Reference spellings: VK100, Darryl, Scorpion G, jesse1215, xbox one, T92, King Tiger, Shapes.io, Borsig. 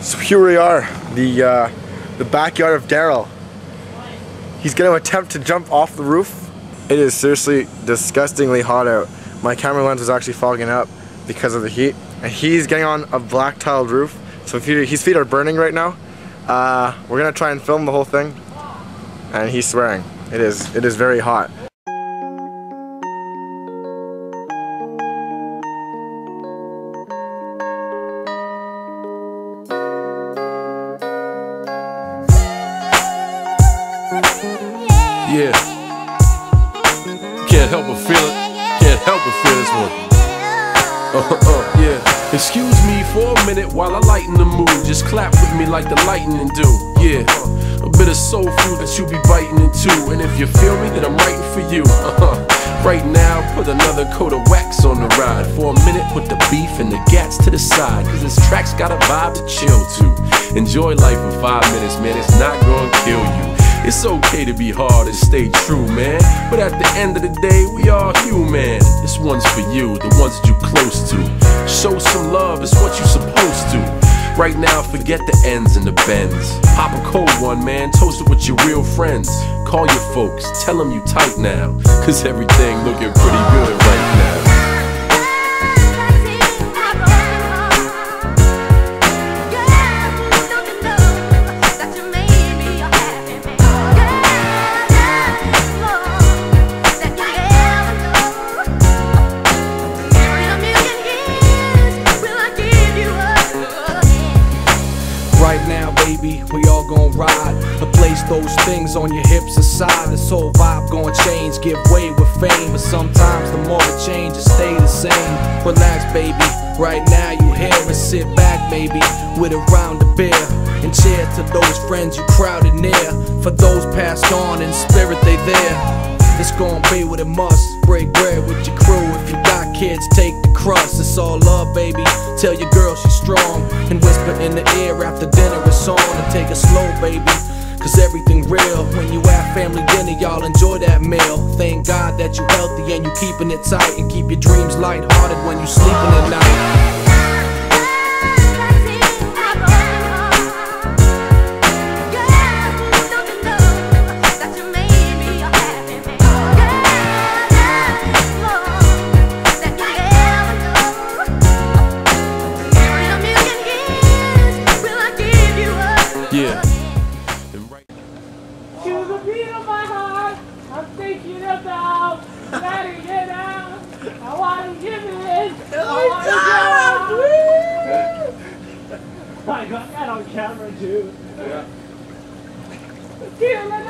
So here we are, the backyard of Darryl. He's going to attempt to jump off the roof. It is seriously disgustingly hot out. My camera lens was actually fogging up because of the heat. And he's getting on a black tiled roof, so his feet are burning right now. We're going to try and film the whole thing. And he's swearing. It is very hot. Yeah. Can't help but feel it. Can't help but feel this one. Yeah. Excuse me for a minute while I lighten the mood. Just clap with me like the lightning do. Yeah. A bit of soul food that you be biting into. And if you feel me, then I'm writing for you. Right now, put another coat of wax on the ride. For a minute, put the beef and the gats to the side, cause this track's got a vibe to chill to. Enjoy life for 5 minutes, man, it's not gonna kill you. It's okay to be hard and stay true, man, but at the end of the day, we all human. This one's for you, the ones that you close to. Show some love, it's what you're supposed to. Right now, forget the ends and the bends. Pop a cold one, man, toast it with your real friends. Call your folks, tell them you tight now, cause everything looking pretty good right now. We all gon' ride, but place those things on your hips aside. This whole vibe gon' change, give way with fame. But sometimes the more it changes, stay the same. Relax, baby, right now you here, and sit back, baby, with a round of beer, and cheer to those friends you crowded near. For those passed on, in spirit they there. It's gon' be what it must. Break bread with your crew. If you got kids, take the crust. It's all love, baby. Tell your girl she's strong, and whisper in the ear after dinner is on. And take it slow, baby, cause everything real. When you have family dinner, y'all enjoy that meal. Thank God that you healthy and you keeping it tight, and keep your dreams lighthearted when you sleeping at night. Yeah. To the beat of my heart, I'm thinking about letting it out. I want to give it. I want to go. I got that on camera, dude. Yeah.